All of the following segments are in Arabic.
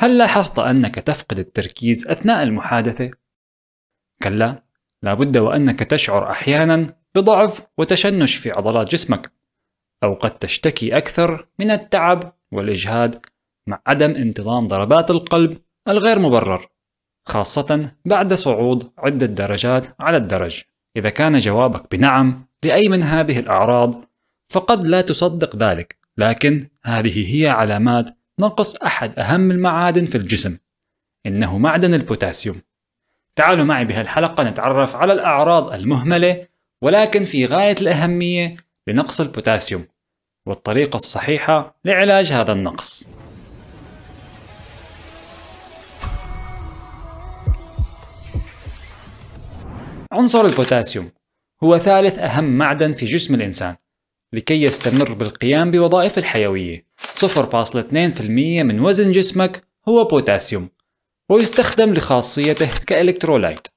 هل لاحظت أنك تفقد التركيز أثناء المحادثة؟ كلا، لابد وأنك تشعر أحيانا بضعف وتشنج في عضلات جسمك، أو قد تشتكي أكثر من التعب والإجهاد مع عدم انتظام ضربات القلب الغير مبرر، خاصة بعد صعود عدة درجات على الدرج. إذا كان جوابك بنعم لأي من هذه الأعراض فقد لا تصدق ذلك، لكن هذه هي علامات نقص أحد أهم المعادن في الجسم، إنه معدن البوتاسيوم. تعالوا معي بهالحلقة نتعرف على الأعراض المهملة ولكن في غاية الأهمية لنقص البوتاسيوم والطريقة الصحيحة لعلاج هذا النقص. عنصر البوتاسيوم هو ثالث أهم معدن في جسم الإنسان. لكي يستمر بالقيام بوظائف الحيوية 0.2% من وزن جسمك هو بوتاسيوم، ويستخدم لخاصيته كإلكترولايت،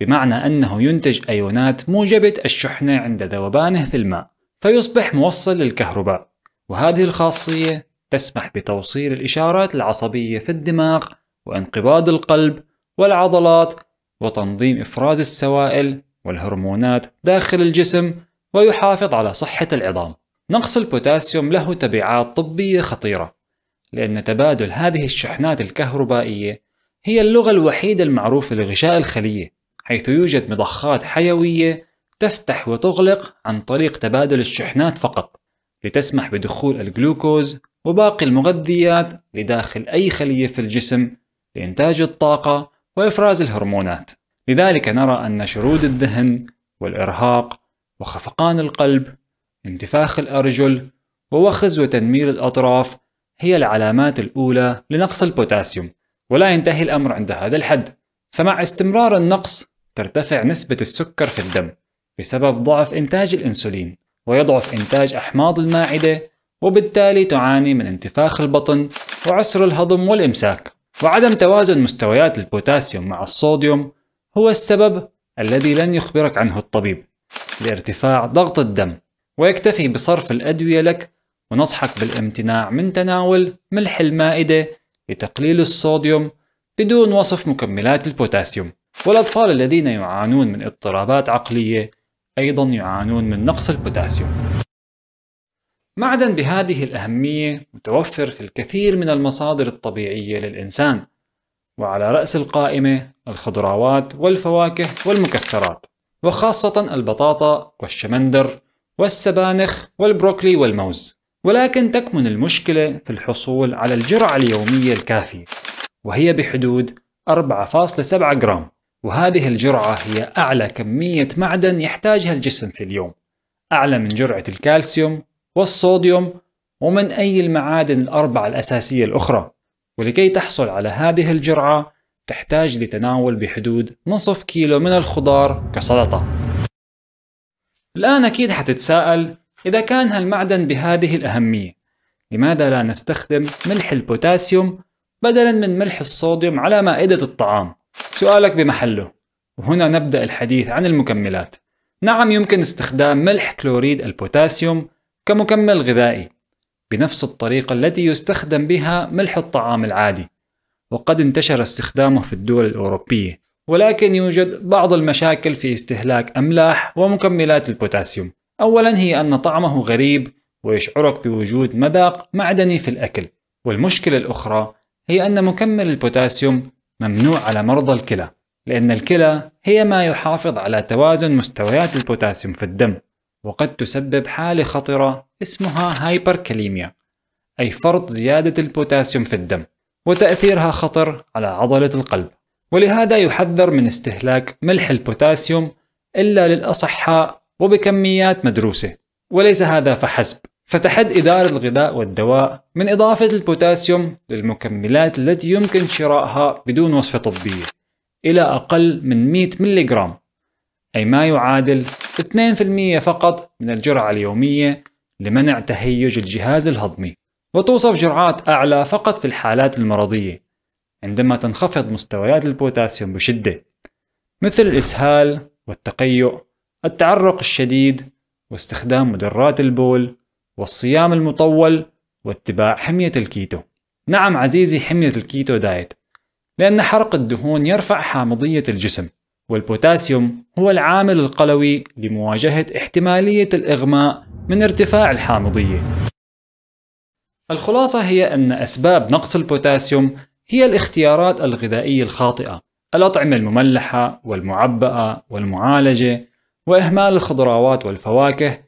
بمعنى أنه ينتج أيونات موجبة الشحنة عند ذوبانه في الماء فيصبح موصل للكهرباء، وهذه الخاصية تسمح بتوصيل الإشارات العصبية في الدماغ وانقباض القلب والعضلات وتنظيم إفراز السوائل والهرمونات داخل الجسم ويحافظ على صحة العظام. نقص البوتاسيوم له تبعات طبية خطيرة، لأن تبادل هذه الشحنات الكهربائية هي اللغة الوحيدة المعروفة لغشاء الخلية، حيث يوجد مضخات حيوية تفتح وتغلق عن طريق تبادل الشحنات فقط، لتسمح بدخول الجلوكوز وباقي المغذيات لداخل أي خلية في الجسم لإنتاج الطاقة وإفراز الهرمونات. لذلك نرى أن شرود الذهن والإرهاق وخفقان القلب، انتفاخ الأرجل، ووخز وتنميل الأطراف هي العلامات الأولى لنقص البوتاسيوم. ولا ينتهي الأمر عند هذا الحد، فمع استمرار النقص ترتفع نسبة السكر في الدم بسبب ضعف إنتاج الأنسولين، ويضعف إنتاج أحماض المعدة، وبالتالي تعاني من انتفاخ البطن وعسر الهضم والإمساك. وعدم توازن مستويات البوتاسيوم مع الصوديوم هو السبب الذي لن يخبرك عنه الطبيب لارتفاع ضغط الدم، ويكتفي بصرف الأدوية لك ونصحك بالامتناع من تناول ملح المائدة لتقليل الصوديوم بدون وصف مكملات البوتاسيوم. والأطفال الذين يعانون من اضطرابات عقلية أيضا يعانون من نقص البوتاسيوم. معدن بهذه الأهمية متوفر في الكثير من المصادر الطبيعية للإنسان، وعلى رأس القائمة الخضروات والفواكه والمكسرات، وخاصة البطاطا والشمندر والسبانخ والبروكلي والموز. ولكن تكمن المشكلة في الحصول على الجرعة اليومية الكافية، وهي بحدود 4.7 جرام، وهذه الجرعة هي أعلى كمية معدن يحتاجها الجسم في اليوم، أعلى من جرعة الكالسيوم والصوديوم ومن أي المعادن الأربعة الأساسية الأخرى. ولكي تحصل على هذه الجرعة تحتاج لتناول بحدود نصف كيلو من الخضار كسلطة. الآن أكيد حتتساءل، إذا كان هالمعدن بهذه الأهمية لماذا لا نستخدم ملح البوتاسيوم بدلا من ملح الصوديوم على مائدة الطعام؟ سؤالك بمحله، وهنا نبدأ الحديث عن المكملات. نعم، يمكن استخدام ملح كلوريد البوتاسيوم كمكمل غذائي بنفس الطريقة التي يستخدم بها ملح الطعام العادي، وقد انتشر استخدامه في الدول الأوروبية، ولكن يوجد بعض المشاكل في استهلاك أملاح ومكملات البوتاسيوم. أولا هي أن طعمه غريب ويشعرك بوجود مذاق معدني في الأكل، والمشكلة الأخرى هي أن مكمل البوتاسيوم ممنوع على مرضى الكلى، لأن الكلى هي ما يحافظ على توازن مستويات البوتاسيوم في الدم، وقد تسبب حالة خطرة اسمها هايبركاليميا، أي فرط زيادة البوتاسيوم في الدم، وتأثيرها خطر على عضلة القلب. ولهذا يحذر من استهلاك ملح البوتاسيوم إلا للأصحاء وبكميات مدروسة، وليس هذا فحسب. فتحد إدارة الغذاء والدواء من إضافة البوتاسيوم للمكملات التي يمكن شرائها بدون وصفة طبية إلى أقل من 100 ملغرام، أي ما يعادل 2% فقط من الجرعة اليومية لمنع تهيج الجهاز الهضمي. وتوصف جرعات أعلى فقط في الحالات المرضية عندما تنخفض مستويات البوتاسيوم بشدة، مثل الإسهال والتقيؤ، التعرق الشديد، واستخدام مدرات البول، والصيام المطول، واتباع حمية الكيتو. نعم عزيزي حمية الكيتو دايت، لأن حرق الدهون يرفع حامضية الجسم، والبوتاسيوم هو العامل القلوي لمواجهة احتمالية الإغماء من ارتفاع الحامضية. الخلاصة هي أن أسباب نقص البوتاسيوم هي الاختيارات الغذائية الخاطئة، الأطعمة المملحة والمعبأة والمعالجة، وإهمال الخضروات والفواكه،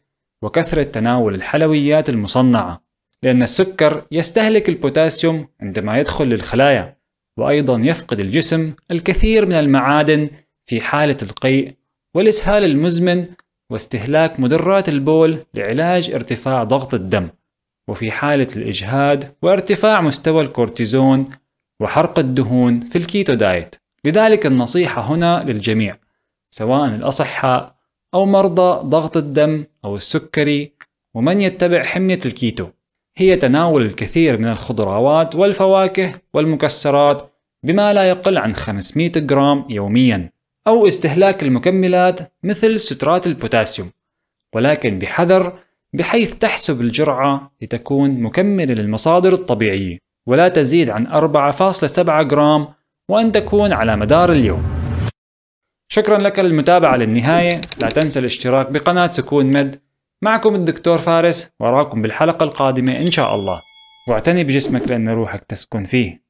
وكثرة تناول الحلويات المصنعة، لأن السكر يستهلك البوتاسيوم عندما يدخل للخلايا، وأيضا يفقد الجسم الكثير من المعادن في حالة القيء والإسهال المزمن واستهلاك مدرات البول لعلاج ارتفاع ضغط الدم، وفي حالة الإجهاد وارتفاع مستوى الكورتيزون وحرق الدهون في الكيتو دايت. لذلك النصيحة هنا للجميع، سواء الأصحاء أو مرضى ضغط الدم أو السكري ومن يتبع حمية الكيتو، هي تناول الكثير من الخضروات والفواكه والمكسرات بما لا يقل عن 500 جرام يوميا، أو استهلاك المكملات مثل سترات البوتاسيوم، ولكن بحذر بحيث تحسب الجرعة لتكون مكملة للمصادر الطبيعية، ولا تزيد عن 4.7 جرام، وأن تكون على مدار اليوم. شكرا لك للمتابعة للنهاية، لا تنسى الاشتراك بقناة سكون مد. معكم الدكتور فارس، وأراكم بالحلقة القادمة إن شاء الله، واعتني بجسمك لأن روحك تسكن فيه.